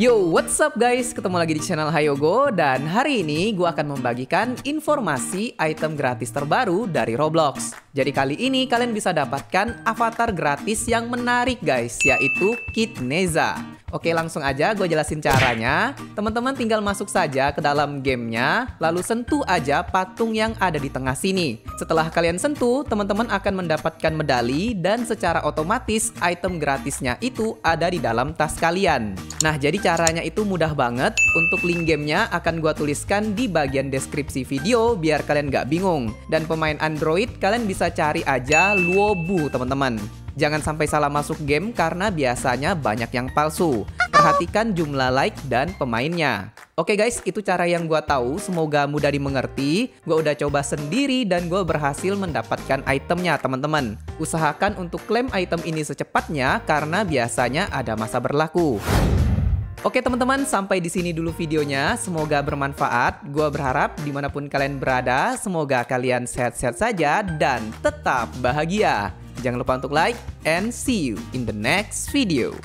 Yo, what's up guys? Ketemu lagi di channel HaYoGo dan hari ini gue akan membagikan informasi item gratis terbaru dari Roblox. Jadi kali ini kalian bisa dapatkan avatar gratis yang menarik guys, yaitu Kid Nezha. Oke, langsung aja gue jelasin caranya. Teman-teman tinggal masuk saja ke dalam gamenya, lalu sentuh aja patung yang ada di tengah sini. Setelah kalian sentuh, teman-teman akan mendapatkan medali dan secara otomatis item gratisnya itu ada di dalam tas kalian. Nah, jadi caranya itu mudah banget. Untuk link gamenya akan gua tuliskan di bagian deskripsi video biar kalian nggak bingung. Dan pemain Android kalian bisa cari aja Luobu teman-teman. Jangan sampai salah masuk game karena biasanya banyak yang palsu. Perhatikan jumlah like dan pemainnya. Oke guys, itu cara yang gua tahu. Semoga mudah dimengerti. Gua udah coba sendiri dan gua berhasil mendapatkan itemnya teman-teman. Usahakan untuk klaim item ini secepatnya karena biasanya ada masa berlaku. Oke teman-teman, sampai di sini dulu videonya. Semoga bermanfaat. Gua berharap dimanapun kalian berada, semoga kalian sehat-sehat saja dan tetap bahagia. Jangan lupa untuk like and see you in the next video.